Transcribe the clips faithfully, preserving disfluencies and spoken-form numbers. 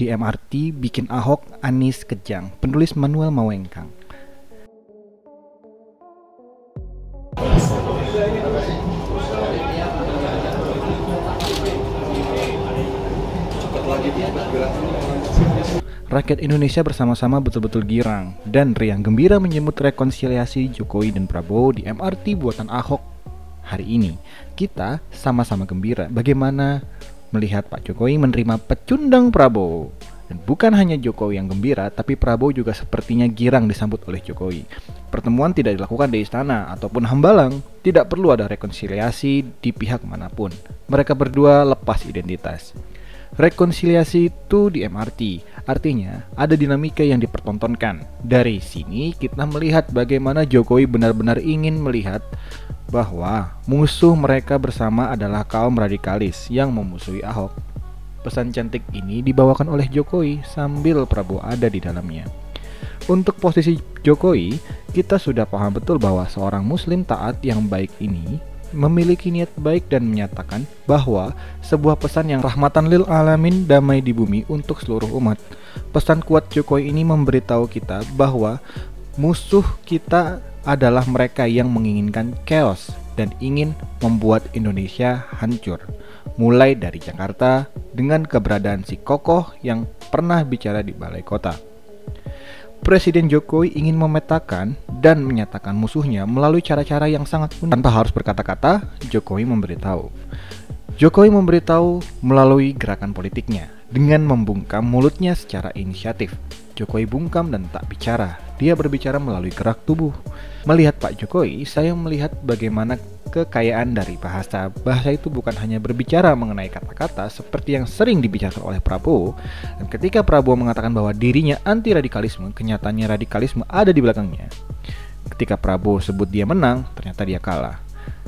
di M R T bikin Ahok, Anies kejang. Penulis Manuel Mawengkang. Rakyat Indonesia bersama-sama betul-betul girang dan riang gembira menyambut rekonsiliasi Jokowi dan Prabowo di M R T buatan Ahok. Hari ini kita sama-sama gembira bagaimana melihat Pak Jokowi menerima pecundang Prabowo. Dan bukan hanya Jokowi yang gembira, tapi Prabowo juga sepertinya girang disambut oleh Jokowi. Pertemuan tidak dilakukan di istana ataupun Hambalang, tidak perlu ada rekonsiliasi di pihak manapun. Mereka berdua lepas identitas. Rekonsiliasi itu di M R T, artinya ada dinamika yang dipertontonkan. Dari sini kita melihat bagaimana Jokowi benar-benar ingin melihat bahwa musuh mereka bersama adalah kaum radikalis yang memusuhi Ahok. Pesan cantik ini dibawakan oleh Jokowi sambil Prabowo ada di dalamnya. Untuk posisi Jokowi, kita sudah paham betul bahwa seorang muslim taat yang baik ini memiliki niat baik dan menyatakan bahwa sebuah pesan yang rahmatan lil alamin, damai di bumi untuk seluruh umat. Pesan kuat Jokowi ini memberitahu kita bahwa musuh kita adalah mereka yang menginginkan chaos dan ingin membuat Indonesia hancur. Mulai dari Jakarta dengan keberadaan si Kokoh yang pernah bicara di balai kota. Presiden Jokowi ingin memetakan dan menyatakan musuhnya melalui cara-cara yang sangat unik. Tanpa harus berkata-kata, Jokowi memberitahu. Jokowi memberitahu melalui gerakan politiknya dengan membungkam mulutnya secara inisiatif. Jokowi bungkam dan tak bicara. Dia berbicara melalui gerak tubuh. Melihat Pak Jokowi, saya melihat bagaimana kekayaan dari bahasa. Bahasa itu bukan hanya berbicara mengenai kata-kata seperti yang sering dibicarakan oleh Prabowo. Dan ketika Prabowo mengatakan bahwa dirinya anti radikalisme, kenyataannya radikalisme ada di belakangnya. Ketika Prabowo sebut dia menang, ternyata dia kalah.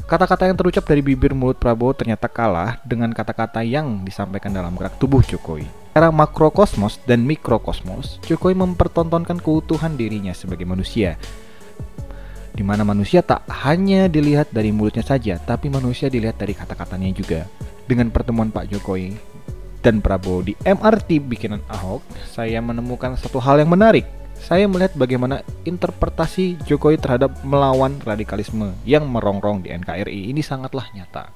Kata-kata yang terucap dari bibir mulut Prabowo ternyata kalah dengan kata-kata yang disampaikan dalam gerak tubuh Jokowi. Secara makrokosmos dan mikrokosmos, Jokowi mempertontonkan keutuhan dirinya sebagai manusia, di mana manusia tak hanya dilihat dari mulutnya saja, tapi manusia dilihat dari kata-katanya juga. Dengan pertemuan Pak Jokowi dan Prabowo di M R T bikinan Ahok, saya menemukan satu hal yang menarik. Saya melihat bagaimana interpretasi Jokowi terhadap melawan radikalisme yang merongrong di N K R I ini sangatlah nyata.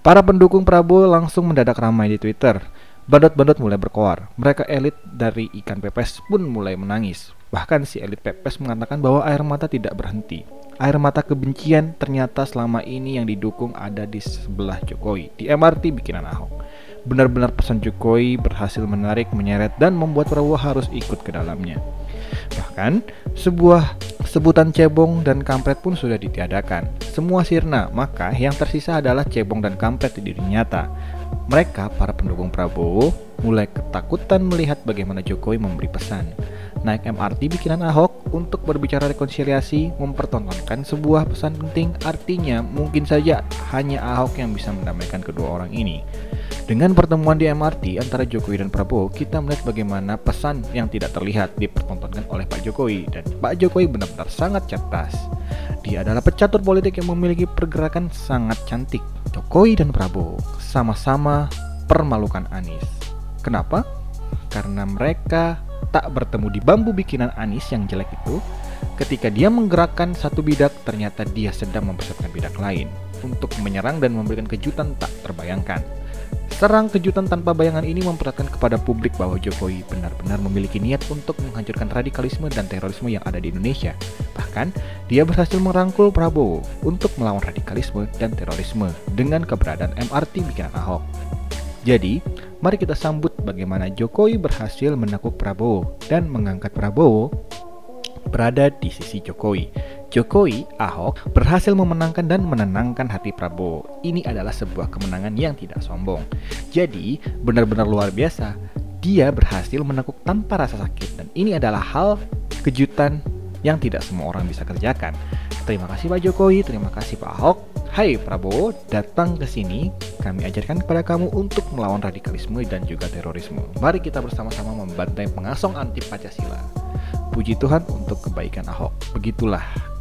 Para pendukung Prabowo langsung mendadak ramai di Twitter. Bandot-bandot mulai berkoar. Mereka elit dari ikan pepes pun mulai menangis. Bahkan si elit pepes mengatakan bahwa air mata tidak berhenti. Air mata kebencian ternyata selama ini yang didukung ada di sebelah Jokowi, di M R T bikinan Ahok. Benar-benar pesan Jokowi berhasil menarik, menyeret, dan membuat Prabowo harus ikut ke dalamnya. Bahkan, sebuah sebutan cebong dan kampret pun sudah ditiadakan. Semua sirna, maka yang tersisa adalah cebong dan kampret di dunia nyata. Mereka, para pendukung Prabowo, mulai ketakutan melihat bagaimana Jokowi memberi pesan. Naik M R T bikinan Ahok untuk berbicara rekonsiliasi, mempertontonkan sebuah pesan penting, artinya mungkin saja hanya Ahok yang bisa mendamaikan kedua orang ini. Dengan pertemuan di M R T antara Jokowi dan Prabowo, kita melihat bagaimana pesan yang tidak terlihat dipertontonkan oleh Pak Jokowi, dan Pak Jokowi benar-benar sangat cerdas. Dia adalah pecatur politik yang memiliki pergerakan sangat cantik. Jokowi dan Prabowo sama-sama permalukan Anies. Kenapa? Karena mereka tak bertemu di bambu bikinan Anies yang jelek itu. Ketika dia menggerakkan satu bidak, ternyata dia sedang mempersiapkan bidak lain untuk menyerang dan memberikan kejutan tak terbayangkan. Serang kejutan tanpa bayangan ini memperlihatkan kepada publik bahwa Jokowi benar-benar memiliki niat untuk menghancurkan radikalisme dan terorisme yang ada di Indonesia. Bahkan, dia berhasil merangkul Prabowo untuk melawan radikalisme dan terorisme dengan keberadaan M R T bikinan Ahok. Jadi, mari kita sambut bagaimana Jokowi berhasil menekuk Prabowo dan mengangkat Prabowo berada di sisi Jokowi. Jokowi, Ahok, berhasil memenangkan dan menenangkan hati Prabowo. Ini adalah sebuah kemenangan yang tidak sombong. Jadi, benar-benar luar biasa. Dia berhasil menekuk tanpa rasa sakit. Dan ini adalah hal kejutan yang tidak semua orang bisa kerjakan. Terima kasih Pak Jokowi, terima kasih Pak Ahok. Hai Prabowo, datang ke sini. Kami ajarkan kepada kamu untuk melawan radikalisme dan juga terorisme. Mari kita bersama-sama membantai pengasong anti Pancasila. Puji Tuhan untuk kebaikan Ahok. Begitulah